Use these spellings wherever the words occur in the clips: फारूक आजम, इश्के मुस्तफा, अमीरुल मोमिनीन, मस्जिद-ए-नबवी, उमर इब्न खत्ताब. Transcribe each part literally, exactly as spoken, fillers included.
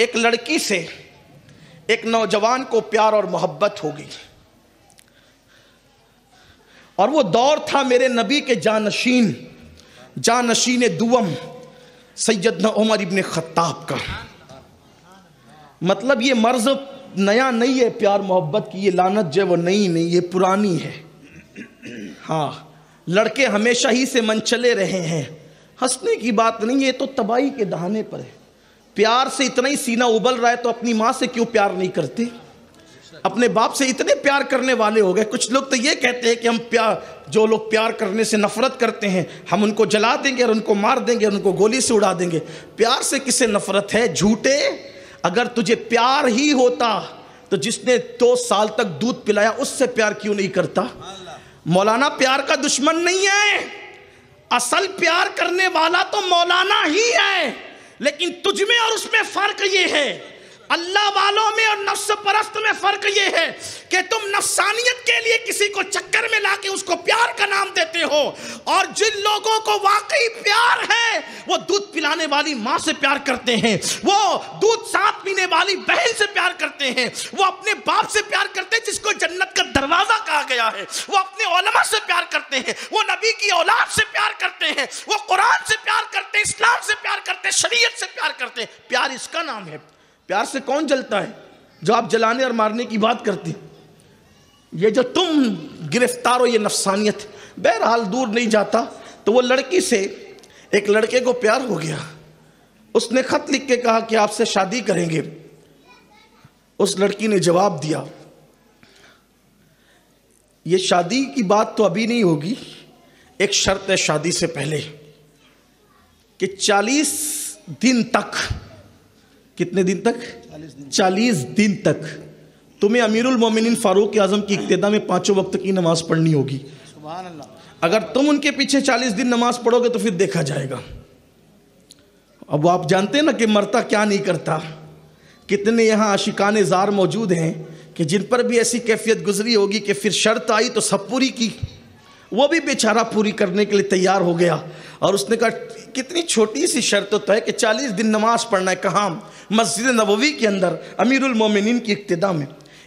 एक लड़की से एक नौजवान को प्यार और मोहब्बत हो गई, और वो दौर था मेरे नबी के जानशीन जानशीन दुअम सैयदना उमर इब्न खत्ताब का। मतलब ये मर्ज नया नहीं है, प्यार मोहब्बत की ये लानत जो वो नई नहीं, ये पुरानी है। हाँ, लड़के हमेशा ही से मनचले रहे हैं, हंसने की बात नहीं, ये तो तबाही के दहाने पर है। प्यार से इतना ही सीना उबल रहा है तो अपनी माँ से क्यों प्यार नहीं करते, अपने बाप से इतने प्यार करने वाले हो गए। कुछ लोग तो ये कहते हैं कि हम प्यार, जो लोग प्यार करने से नफरत करते हैं हम उनको जला देंगे और उनको मार देंगे और उनको गोली से उड़ा देंगे। प्यार से किसे नफरत है झूठे, अगर तुझे प्यार ही होता तो जिसने दो साल तक दूध पिलाया उससे प्यार क्यों नहीं करता। मौलाना प्यार का दुश्मन नहीं है, असल प्यार करने वाला तो मौलाना ही है। लेकिन तुझ में और उसमें फर्क ये है, अल्लाह वालों में और नफ्स परस्त में फ़र्क ये है कि तुम नफसानियत के लिए किसी को चक्कर में लाके उसको प्यार का नाम देते हो, और जिन लोगों को वाकई प्यार है वो दूध पिलाने वाली माँ से प्यार करते हैं, वो दूध साथ पीने वाली बहन से प्यार करते हैं, वो अपने बाप से प्यार करते हैं जिसको जन्नत का दरवाज़ा कहा गया है, वो अपने उलमा से प्यार करते हैं, वो नबी की औलाद से प्यार करते हैं, वो कुरान से प्यार करते हैं, इस्लाम से प्यार करते हैं, शरीयत से प्यार करते हैं। प्यार इसका नाम है। प्यार से कौन जलता है जो आप जलाने और मारने की बात करते हैं। ये जो तुम गिरफ्तार हो ये नफसानियत। बहरहाल दूर नहीं जाता तो वो लड़की से एक लड़के को प्यार हो गया, उसने खत लिख के कहा कि आपसे शादी करेंगे। उस लड़की ने जवाब दिया ये शादी की बात तो अभी नहीं होगी, एक शर्त है शादी से पहले कि चालीस दिन तक, कितने दिन तक, चालीस दिन तक तुम्हें अमीरुल मोमिनीन फारूक आजम की इक्तेदा में पांचों वक्त की नमाज पढ़नी होगी। सुभान अल्लाह। अगर तुम उनके पीछे चालीस दिन नमाज पढ़ोगे तो फिर देखा जाएगा। अब आप जानते हैं ना कि मरता क्या नहीं करता, कितने यहाँ आशिकाने जार मौजूद हैं कि जिन पर भी ऐसी कैफियत गुजरी होगी कि फिर शर्त आई तो सब पूरी की, वो भी बेचारा पूरी करने के लिए तैयार हो गया। और उसने कहा कितनी छोटी सी शर्त तो है कि चालीस दिन नमाज पढ़ना है। कहाँ, मस्जिद-ए-नबवी के अंदर अमीरुल मोमिनीन की इक्तिदा में।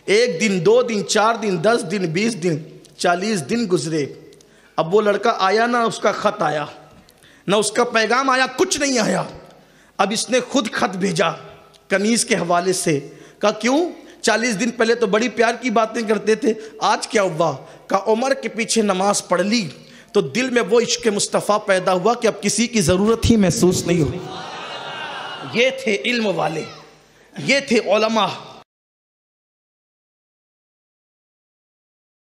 एक दिन, दो दिन, चार दिन, दस दिन, बीस दिन, चालीस दिन गुजरे। अब वो लड़का आया ना, उसका ख़त आया ना, उसका पैगाम आया, कुछ नहीं आया। अब इसने खुद खत भेजा कनीज़ के हवाले से, कहा क्यों चालीस दिन पहले तो बड़ी प्यार की बातें करते थे, आज क्या हुआ। का उमर के पीछे नमाज पढ़ ली तो दिल में वो इश्के मुस्तफा पैदा हुआ कि अब किसी की ज़रूरत ही महसूस नहीं हो। ये थे इल्म वाले, ये थे उलमा।